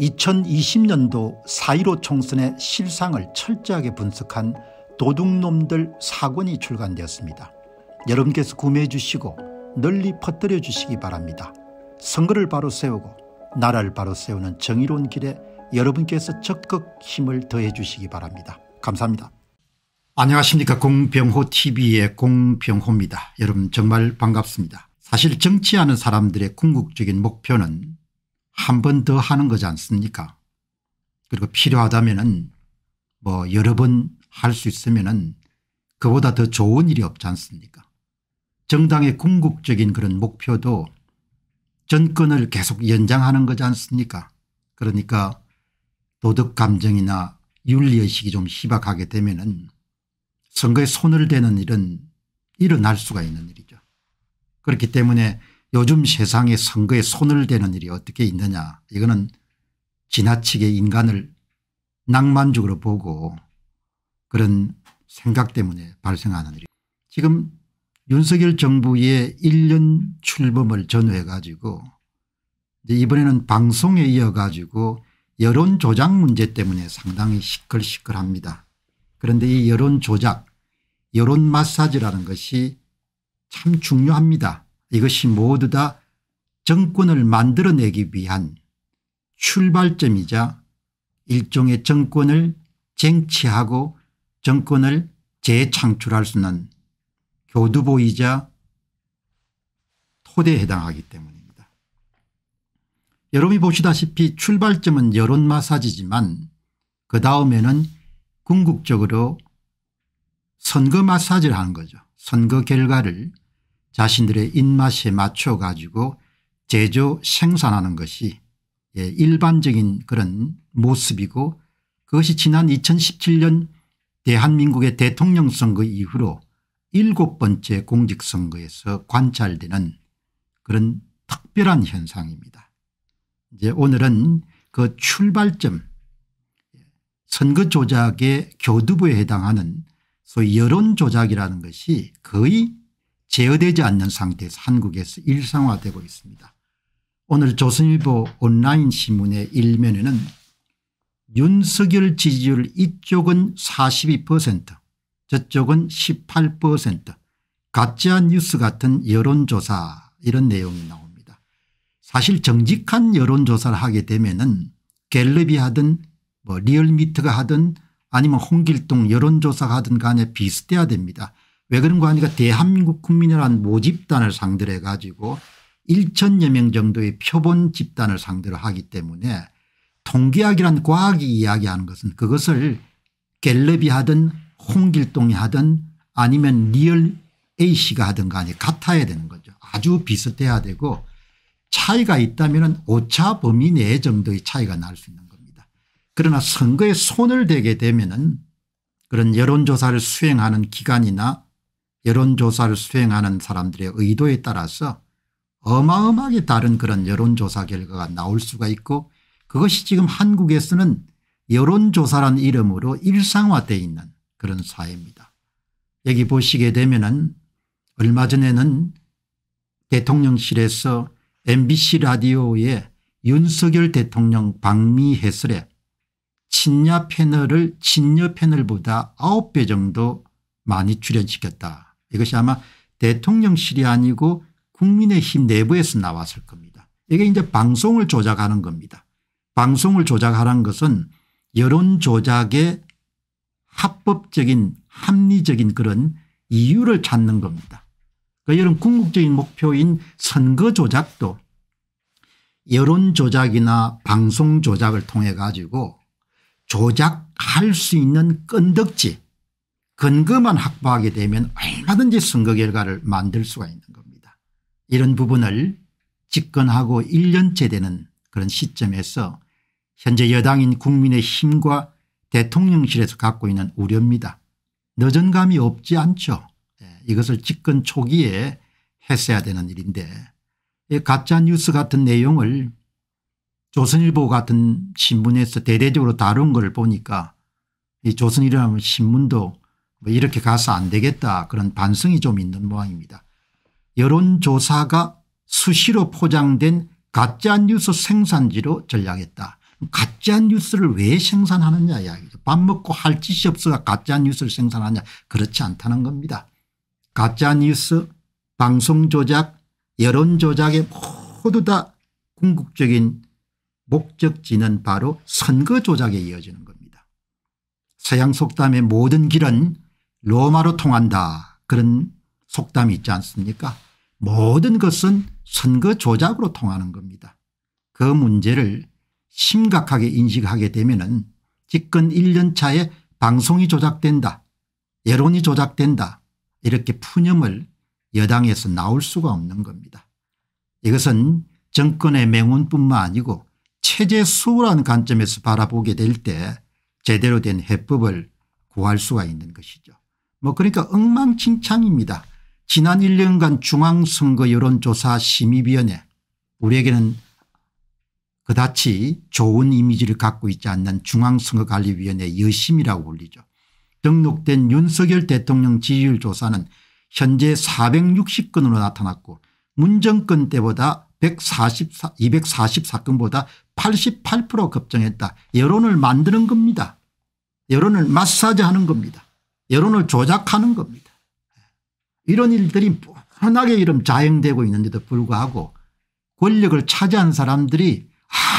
2020년도 4.15 총선의 실상을 철저하게 분석한 도둑놈들 4권이 출간되었습니다. 여러분께서 구매해 주시고 널리 퍼뜨려 주시기 바랍니다. 선거를 바로 세우고 나라를 바로 세우는 정의로운 길에 여러분께서 적극 힘을 더해 주시기 바랍니다. 감사합니다. 안녕하십니까. 공병호TV의 공병호입니다. 여러분 정말 반갑습니다. 사실 정치하는 사람들의 궁극적인 목표는 한 번 더 하는 거지 않습니까? 그리고 필요하다면은 뭐 여러 번 할 수 있으면은 그보다 더 좋은 일이 없지 않습니까? 정당의 궁극적인 그런 목표도 정권을 계속 연장하는 거지 않습니까? 그러니까 도덕 감정이나 윤리의식이 좀 희박하게 되면은 선거에 손을 대는 일은 일어날 수가 있는 일이죠. 그렇기 때문에 요즘 세상에 선거에 손을 대는 일이 어떻게 있느냐, 이거는 지나치게 인간을 낭만적으로 보고 그런 생각 때문에 발생하는 일이에요. 지금 윤석열 정부의 1년 출범을 전후해 가지고 이번에는 방송에 이어 가지고 여론 조작 문제 때문에 상당히 시끌시끌합니다. 그런데 이 여론 조작, 여론 마사지라는 것이 참 중요합니다. 이것이 모두 다 정권을 만들어내기 위한 출발점이자 일종의 정권을 쟁취하고 정권을 재창출할 수 있는 교두보이자 토대에 해당하기 때문입니다. 여러분이 보시다시피 출발점은 여론 마사지지만 그 다음에는 궁극적으로 선거 마사지를 하는 거죠. 선거 결과를 자신들의 입맛에 맞춰 가지고 제조 생산하는 것이 일반적인 그런 모습이고, 그것이 지난 2017년 대한민국의 대통령 선거 이후로 7번째 공직선거에서 관찰되는 그런 특별한 현상입니다. 이제 오늘은 그 출발점, 선거 조작의 교두보에 해당하는 소위 여론 조작이라는 것이 거의 제어되지 않는 상태에서 한국에서 일상화되고 있습니다. 오늘 조선일보 온라인 신문의 일면에는 윤석열 지지율 이쪽은 42%, 저쪽은 18%, 가짜뉴스 같은 여론조사, 이런 내용이 나옵니다. 사실 정직한 여론조사를 하게 되면은 갤럽이 하든 뭐 리얼미터가 하든 아니면 홍길동 여론조사가 하든 간에 비슷해야 됩니다. 왜 그런가 하니까 대한민국 국민이라는 모집단을 상대로 해 가지고 1,000여 명 정도의 표본 집단을 상대로 하기 때문에 통계학이란 과학이 이야기하는 것은 그것을 갤럽이 하든 홍길동이 하든 아니면 리얼 A씨가 하든 간에 같아야 되는 거죠. 아주 비슷해야 되고 차이가 있다면 오차 범위 내 정도의 차이가 날 수 있는 겁니다. 그러나 선거에 손을 대게 되면은 그런 여론조사를 수행하는 기관이나 여론조사를 수행하는 사람들의 의도에 따라서 어마어마하게 다른 그런 여론조사 결과가 나올 수가 있고, 그것이 지금 한국에서는 여론조사란 이름으로 일상화되어 있는 그런 사회입니다. 여기 보시게 되면은 얼마 전에는 대통령실에서 MBC 라디오의 윤석열 대통령 방미 해설에 친야 패널을 친여 패널보다 9배 정도 많이 출연시켰다. 이것이 아마 대통령실이 아니고 국민의힘 내부에서 나왔을 겁니다. 이게 이제 방송을 조작하는 겁니다. 방송을 조작하는 것은 여론 조작의 합법적인 합리적인 그런 이유를 찾는 겁니다. 그러니까 이런 궁극적인 목표인 선거 조작도 여론 조작이나 방송 조작을 통해 가지고 조작할 수 있는 끈덕지, 근거만 확보하게 되면 얼마든지 선거 결과를 만들 수가 있는 겁니다. 이런 부분을 집권하고 1년째 되는 그런 시점에서 현재 여당인 국민의힘과 대통령실에서 갖고 있는 우려입니다. 늦은감이 없지 않죠. 이것을 집권 초기에 했어야 되는 일인데 가짜뉴스 같은 내용을 조선일보 같은 신문에서 대대적으로 다룬 걸 보니까 이 조선일보라는 신문도 뭐 이렇게 가서 안 되겠다, 그런 반성이 좀 있는 모양입니다. 여론조사가 수시로 포장된 가짜뉴스 생산지로 전락했다. 가짜뉴스를 왜 생산하느냐 이야기죠. 밥 먹고 할 짓이 없어가 가짜뉴스를 생산하냐. 그렇지 않다는 겁니다. 가짜뉴스, 방송조작, 여론조작에 모두 다 궁극적인 목적지는 바로 선거조작에 이어지는 겁니다. 서양 속담의 모든 길은 로마로 통한다. 그런 속담이 있지 않습니까? 모든 것은 선거조작으로 통하는 겁니다. 그 문제를 심각하게 인식하게 되면은 집권 1년 차에 방송이 조작된다, 여론이 조작된다, 이렇게 푸념을 여당에서 나올 수가 없는 겁니다. 이것은 정권의 명운뿐만 아니고 체제 수호라는 관점에서 바라보게 될 때 제대로 된 해법을 구할 수가 있는 것이죠. 뭐 그러니까 엉망진창입니다. 지난 1년간 중앙선거여론조사심의위원회, 우리에게는 그다지 좋은 이미지를 갖고 있지 않는 중앙선거관리위원회 여심이라고 불리죠. 등록된 윤석열 대통령 지지율 조사는 현재 460건으로 나타났고 문정권 때보다 244건보다 88% 급증했다. 여론을 만드는 겁니다. 여론을 마사지하는 겁니다. 여론을 조작하는 겁니다. 이런 일들이 뻔하게 이름 자행되고 있는데도 불구하고 권력을 차지한 사람들이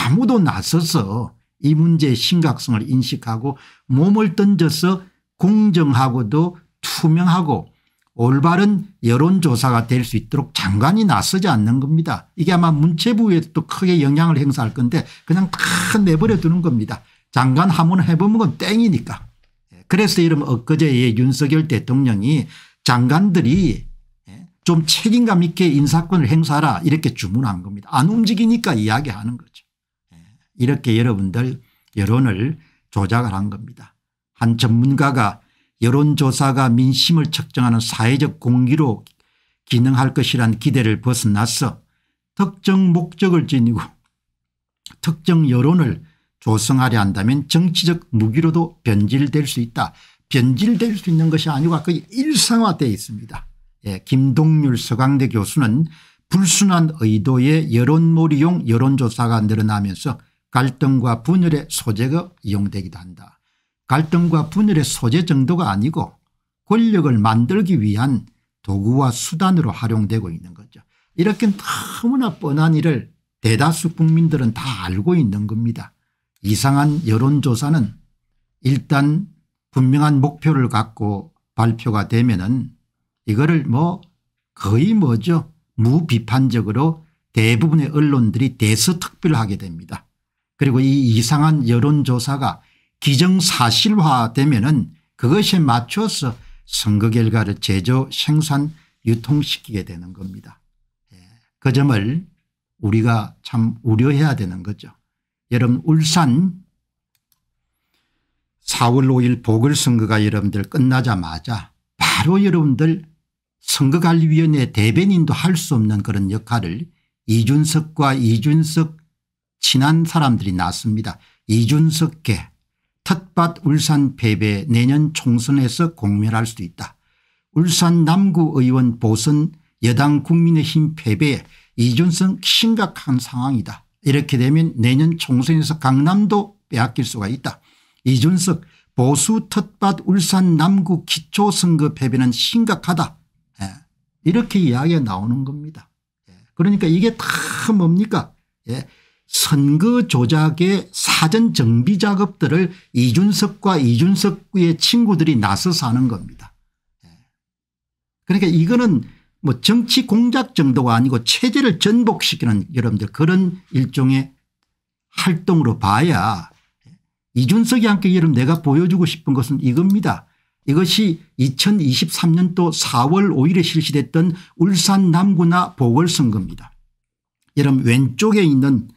아무도 나서서 이 문제의 심각성을 인식하고 몸을 던져서 공정하고도 투명하고 올바른 여론조사가 될 수 있도록 장관이 나서지 않는 겁니다. 이게 아마 문체부에도 크게 영향을 행사할 건데 그냥 다 내버려 두는 겁니다. 장관 한번 해보면 그건 땡이니까. 그래서 이런 엊그제의 윤석열 대통령이 장관들이 좀 책임감 있게 인사권을 행사하라 이렇게 주문한 겁니다. 안 움직이니까 이야기하는 거죠. 이렇게 여러분들 여론을 조작을 한 겁니다. 한 전문가가 여론조사가 민심을 측정하는 사회적 공기로 기능할 것이란 기대를 벗어나서 특정 목적을 지니고 특정 여론을 조성하려 한다면 정치적 무기로도 변질될 수 있다. 변질될 수 있는 것이 아니고 거의 일상화되어 있습니다. 예, 김동률 서강대 교수는 불순한 의도의 여론몰이용 여론조사가 늘어나면서 갈등과 분열의 소재가 이용되기도 한다. 갈등과 분열의 소재 정도가 아니고 권력을 만들기 위한 도구와 수단으로 활용되고 있는 거죠. 이렇게 너무나 뻔한 일을 대다수 국민들은 다 알고 있는 겁니다. 이상한 여론조사는 일단 분명한 목표를 갖고 발표가 되면은 이거를 뭐 거의 뭐죠, 무비판적으로 대부분의 언론들이 대서특필하게 됩니다. 그리고 이 이상한 여론조사가 기정사실화되면은 그것에 맞춰서 선거 결과를 제조, 생산, 유통시키게 되는 겁니다. 예. 그 점을 우리가 참 우려해야 되는 거죠. 여러분 울산 4월 5일 보궐선거가 여러분들 끝나자마자 바로 여러분들 선거관리위원회 대변인도 할 수 없는 그런 역할을 이준석 친한 사람들이 낳습니다. 이준석계 텃밭 울산 패배 내년 총선에서 공멸할 수도 있다. 울산 남구의원 보선 여당 국민의힘 패배에 이준석 심각한 상황이다. 이렇게 되면 내년 총선에서 강남도 빼앗길 수가 있다. 이준석 보수 텃밭 울산 남구 기초선거 패배는 심각하다. 예. 이렇게 이야기가 나오는 겁니다. 예. 그러니까 이게 다 뭡니까? 예. 선거 조작의 사전 정비 작업들을 이준석과 이준석의 친구들이 나서서 하는 겁니다. 예. 그러니까 이거는 뭐 정치 공작 정도가 아니고 체제를 전복시키는 여러분들 그런 일종의 활동으로 봐야 이준석이 함께 여러분 내가 보여주고 싶은 것은 이겁니다. 이것이 2023년도 4월 5일에 실시됐던 울산 남구나 보궐선거입니다. 여러분 왼쪽에 있는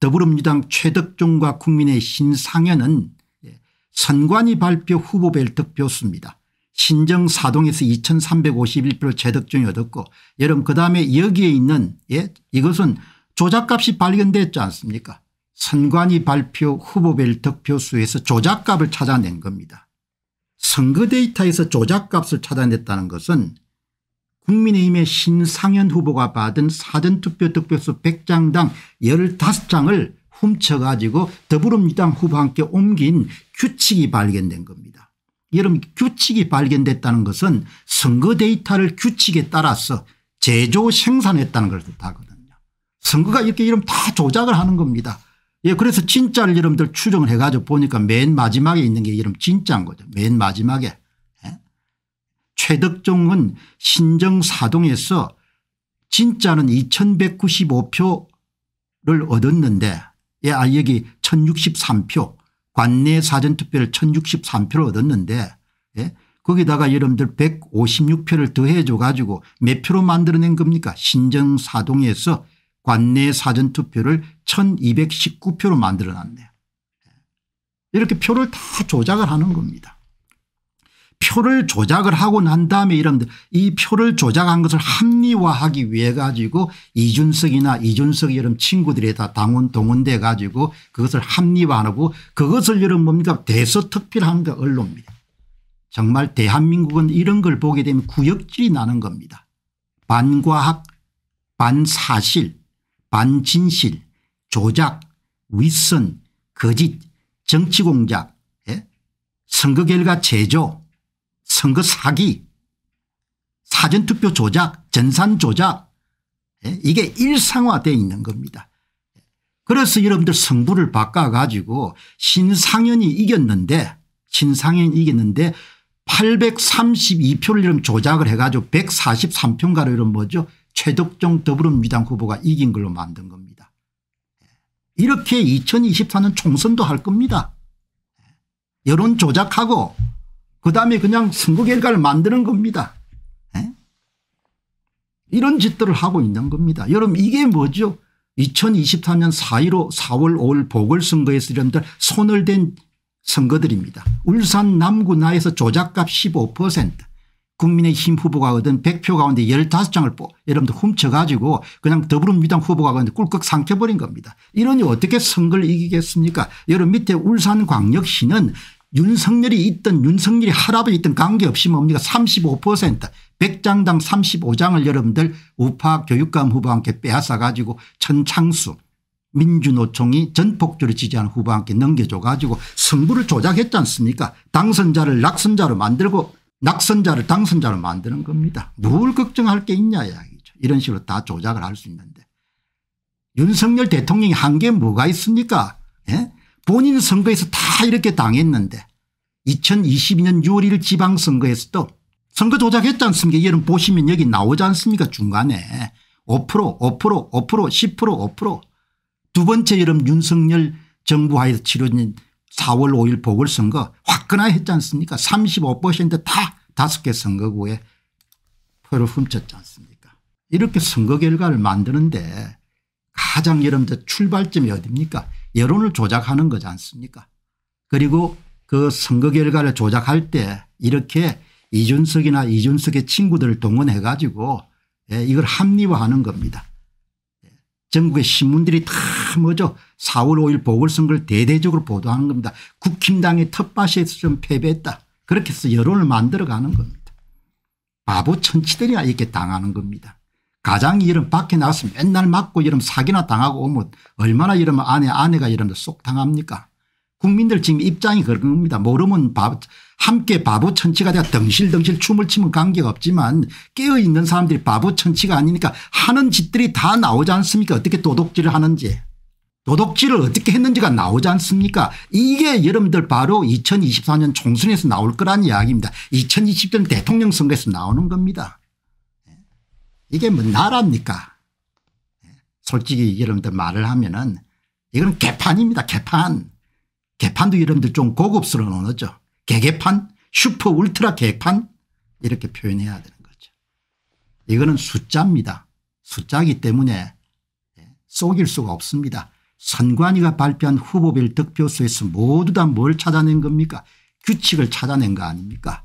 더불어민주당 최덕종과 국민의힘 신상현은 선관위 발표 후보별 득표수입니다. 신정사동에서 2351표를 최덕종이 얻었고 여러분 그다음에 여기에 있는 예? 이것은 조작값이 발견됐지 않습니까? 선관위 발표 후보별 득표수에서 조작값을 찾아낸 겁니다. 선거 데이터에서 조작값을 찾아냈다는 것은 국민의힘의 신상현 후보가 받은 사전투표 득표수 100장당 15장을 훔쳐가지고 더불어민주당 후보와 함께 옮긴 규칙이 발견된 겁니다. 여러분, 규칙이 발견됐다는 것은 선거 데이터를 규칙에 따라서 제조 생산했다는 걸 뜻하거든요. 선거가 이렇게 이러면 다 조작을 하는 겁니다. 예, 그래서 진짜를 여러분들 추정을 해가지고 보니까 맨 마지막에 있는 게 이러면 진짜인 거죠. 맨 마지막에. 예? 최덕종은 신정사동에서 진짜는 2195표를 얻었는데, 예, 아, 여기 1063표. 관내 사전투표를 1063표를 얻었는데, 예? 거기다가 여러분들 156표를 더해줘 가지고 몇 표로 만들어낸 겁니까? 신정사동에서 관내 사전투표를 1219표로 만들어놨네요. 이렇게 표를 다 조작을 하는 겁니다. 표를 조작을 하고 난 다음에 이러면 이 표를 조작한 것을 합리화하기 위해 가지고 이준석이나 이준석이 이런 친구들이 다 당원 동원돼 가지고 그것을 합리화하고 그것을 이런 뭡니까 대서특필한 게 언론입니다. 정말 대한민국은 이런 걸 보게 되면 구역질이 나는 겁니다. 반과학, 반사실, 반진실, 조작, 윗선, 거짓, 정치공작, 예? 선거 결과 제조, 선거 사기, 사전투표 조작, 전산 조작, 이게 일상화되어 있는 겁니다. 그래서 여러분들 성부를 바꿔가지고 신상현이 이겼는데 832표를 이런 조작을 해가지고 143표인가로 이런 뭐죠? 최덕종 더불어민주당 후보가 이긴 걸로 만든 겁니다. 이렇게 2024년 총선도 할 겁니다. 여론 조작하고 그다음에 그냥 선거 결과를 만드는 겁니다. 에? 이런 짓들을 하고 있는 겁니다. 여러분 이게 뭐죠? 2024년 4.15 4월 5일 보궐선거에서 여러분들 손을 댄 선거들입니다. 울산 남구나에서 조작값 15%, 국민의힘 후보가 얻은 100표 가운데 15장을 여러분들 훔쳐가지고 그냥 더불어민주당 후보가 그냥 꿀꺽 삼켜버린 겁니다. 이러니 어떻게 선거를 이기겠습니까? 여러분 밑에 울산광역시는 윤석열이 있든 윤석열이 할아버지 있든 관계없이 뭡니까 35% 100장당 35장을 여러분들 우파 교육감 후보와 함께 빼앗아 가지고 천창수 민주노총이 전폭주를 지지하는 후보와 함께 넘겨줘 가지고 승부를 조작했지 않습니까? 당선자를 낙선자로 만들고 낙선자를 당선자로 만드는 겁니다. 뭘 걱정할 게 있냐 이야기죠. 이런 식으로 다 조작을 할 수 있는데 윤석열 대통령이 한 게 뭐가 있습니까? 예? 본인 선거에서 다 이렇게 당했는데 2022년 6월 1일 지방선거에서도 선거 조작했지 않습니까? 여러분 보시면 여기 나오지 않습니까? 중간에 5% 5% 5% 10% 5% 두 번째 여름 윤석열 정부 하에서 치러진 4월 5일 보궐선거 화끈하게 했지 않습니까? 35% 다 5개 선거구에 표를 훔쳤지 않습니까? 이렇게 선거 결과를 만드는데 가장 여러분들 출발점이 어딥니까? 여론을 조작하는 거지 않습니까? 그리고 그 선거 결과를 조작할 때 이렇게 이준석이나 이준석의 친구들을 동원해 가지고 이걸 합리화하는 겁니다. 전국의 신문들이 다 뭐죠? 4월 5일 보궐선거를 대대적으로 보도하는 겁니다. 국힘당의 텃밭에서 좀 패배했다. 그렇게 해서 여론을 만들어가는 겁니다. 바보 천치들이나 이렇게 당하는 겁니다. 가장이 이런 밖에 나가서 맨날 맞고 이런 사기나 당하고 오면 얼마나 이러면 아내가 이러면 쏙 당합니까? 국민들 지금 입장이 그런 겁니다. 모르면 함께 바보 천치가 되어 덩실덩실 춤을 추면 관계가 없지만 깨어있는 사람들이 바보 천치가 아니니까 하는 짓들이 다 나오지 않습니까? 어떻게 도둑질을 하는지. 도둑질을 어떻게 했는지가 나오지 않습니까? 이게 여러분들 바로 2024년 총선에서 나올 거란 이야기입니다. 2020년 대통령 선거에서 나오는 겁니다. 이게 뭐 나라입니까? 솔직히 여러분들 말을 하면은 이건 개판입니다. 개판. 개판도 여러분들 좀 고급스러운 언어죠. 개개판, 슈퍼 울트라 개판 이렇게 표현해야 되는 거죠. 이거는 숫자입니다. 숫자이기 때문에 속일 수가 없습니다. 선관위가 발표한 후보별 득표수에서 모두 다 뭘 찾아낸 겁니까? 규칙을 찾아낸 거 아닙니까?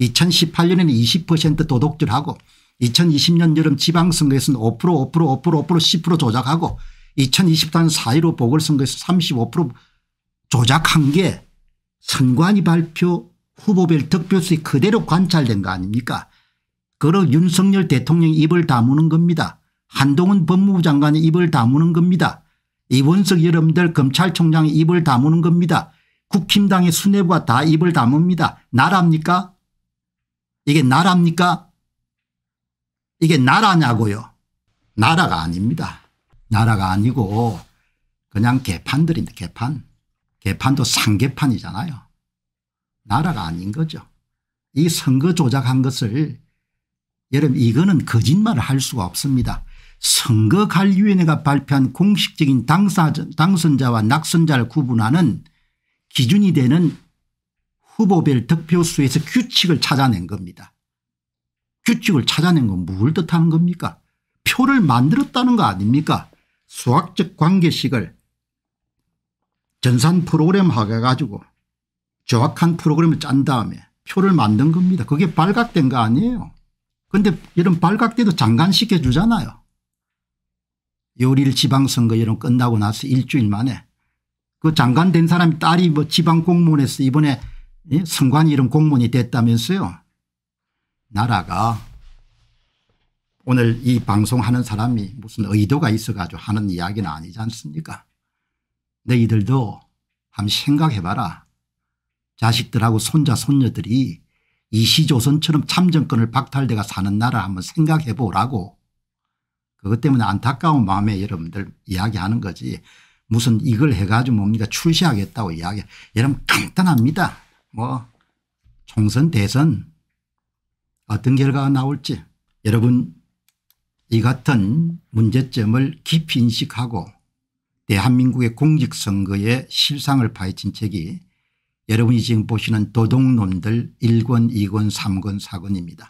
2018년에는 20% 도둑질하고 2020년 여름 지방선거에서는 5% 5% 5% 5% 10% 조작하고 2024년 4.15 보궐선거에서 35% 조작한 게 선관위 발표 후보별 득표수에 그대로 관찰된 거 아닙니까? 그러 윤석열 대통령이 입을 다무는 겁니다. 한동훈 법무부 장관이 입을 다무는 겁니다. 이원석 여러분들 검찰총장이 입을 다무는 겁니다. 국힘당의 수뇌부가 다 입을 다뭅니다. 나라입니까? 이게 나라입니까? 이게 나라냐고요. 나라가 아닙니다. 나라가 아니고 그냥 개판들인데 개판. 개판도 상개판이잖아요. 나라가 아닌 거죠. 이 선거 조작한 것을 여러분 이거는 거짓말을 할 수가 없습니다. 선거관리위원회가 발표한 공식적인 당선자와 낙선자를 구분하는 기준이 되는 후보별 득표수에서 규칙을 찾아낸 겁니다. 규칙을 찾아낸 건 뭘 뜻하는 겁니까? 표를 만들었다는 거 아닙니까? 수학적 관계식을 전산 프로그램하고 해가지고 정확한 프로그램을 짠 다음에 표를 만든 겁니다. 그게 발각된 거 아니에요. 그런데 이런 발각돼도 장관시켜주잖아요. 6월 1일 지방선거 여론 끝나고 나서 일주일 만에 그 장관 된 사람이 딸이 뭐 지방 공무원에서 이번에 선관위 이런 공무원이 됐다면서요. 나라가 오늘 이 방송하는 사람이 무슨 의도가 있어가지고 하는 이야기는 아니지 않습니까? 너희들도 한번 생각해봐라. 자식들하고 손자 손녀들이 이시조선처럼 참정권을 박탈돼가 사는 나라 한번 생각해보라고. 그것 때문에 안타까운 마음에 여러분들 이야기하는 거지. 무슨 이걸 해가지고 뭡니까 출시하겠다고 이야기. 여러분 간단합니다. 뭐 총선 대선 어떤 결과가 나올지 여러분 이 같은 문제점을 깊이 인식하고 대한민국의 공직선거의 실상을 파헤친 책이 여러분이 지금 보시는 도둑놈들 1권 2권 3권 4권입니다.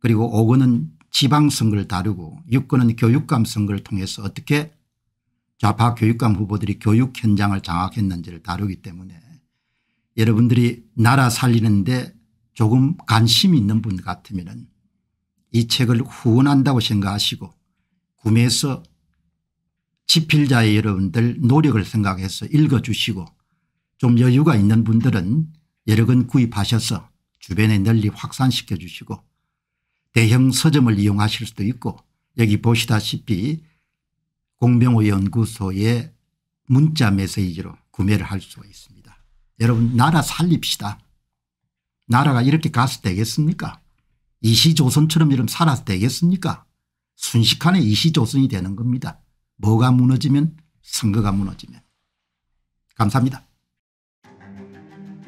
그리고 5권은 지방선거를 다루고 6권은 교육감 선거를 통해서 어떻게 좌파 교육감 후보들이 교육 현장을 장악했는지를 다루기 때문에 여러분들이 나라 살리는데 조금 관심이 있는 분 같으면 이 책을 후원한다고 생각하시고 구매해서 집필자의 여러분들 노력을 생각해서 읽어주시고 좀 여유가 있는 분들은 여러 권 구입하셔서 주변에 널리 확산시켜 주시고 대형 서점을 이용하실 수도 있고 여기 보시다시피 공병호 연구소의 문자 메시지로 구매를 할 수가 있습니다. 여러분 나라 살립시다. 나라가 이렇게 가서 되겠습니까? 이시조선처럼 이러면 살아서 되겠습니까? 순식간에 이시조선이 되는 겁니다. 뭐가 무너지면 선거가 무너지면. 감사합니다.